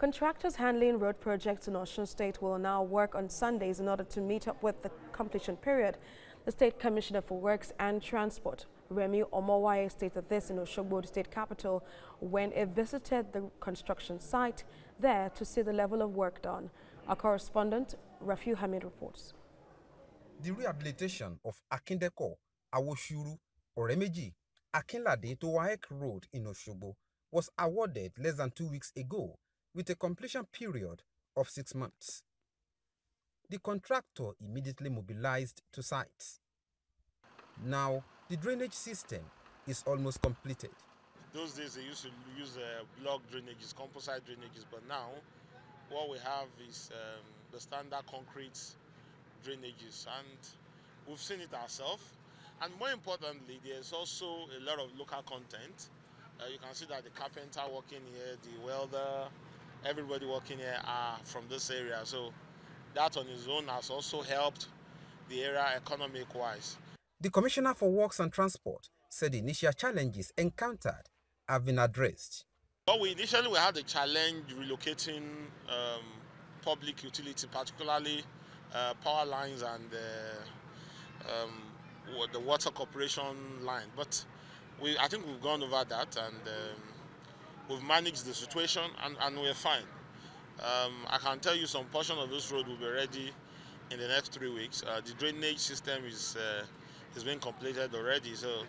Contractors handling road projects in Osun State will now work on Sundays in order to meet up with the completion period. The State Commissioner for Works and Transport, Remi Omowaye, stated this in Osogbo, the state capital, when he visited the construction site there to see the level of work done. Our correspondent, Rafiu Hamid, reports. The rehabilitation of Akindeko, Awoshuru, Oremeji, Akinlade to Wahek Road in Osogbo was awarded less than 2 weeks ago, with a completion period of 6 months. The contractor immediately mobilized to site. Now, the drainage system is almost completed. Those days they used to use block drainages, composite drainages, but now what we have is the standard concrete drainages, and we've seen it ourselves. And more importantly, there's also a lot of local content. You can see that the carpenter working here, the welder, everybody working here are from this area, so that on its own has also helped the area economic-wise. The Commissioner for Works and Transport said the initial challenges encountered have been addressed. Well, we initially had a challenge relocating public utility, particularly power lines and the water corporation line. But I think we've gone over that, and we've managed the situation, and we're fine. I can tell you some portion of this road will be ready in the next 3 weeks. The drainage system is being completed already, so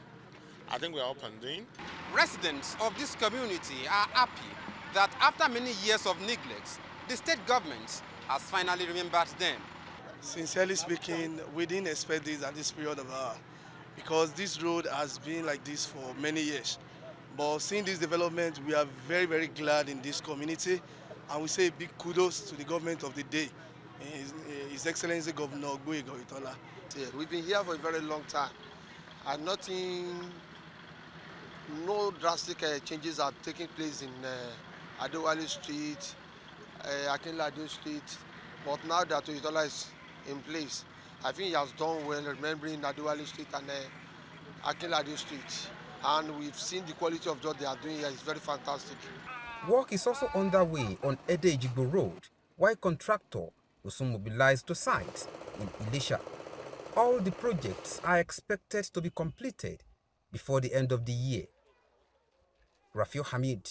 I think we're up and doing. Residents of this community are happy that after many years of neglect, the state government has finally remembered them. Sincerely speaking, we didn't expect this at this period of hour, because this road has been like this for many years. But seeing this development, we are very, very glad in this community. And we say big kudos to the government of the day, His Excellency Governor Ogoye Goitola. We've been here for a very long time, and no drastic changes are taking place in Adewale Street, Akinlade Street. But now that Goitola is in place, I think he has done well remembering Adewale Street and Akinlade Street. And we've seen the quality of job they are doing here is very fantastic. Work is also underway on Ede-Ejigbo Road, while contractor will soon mobilize to site in Ilisha. All the projects are expected to be completed before the end of the year. Rafiu Hamid,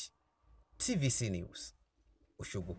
TVC News, Osogbo.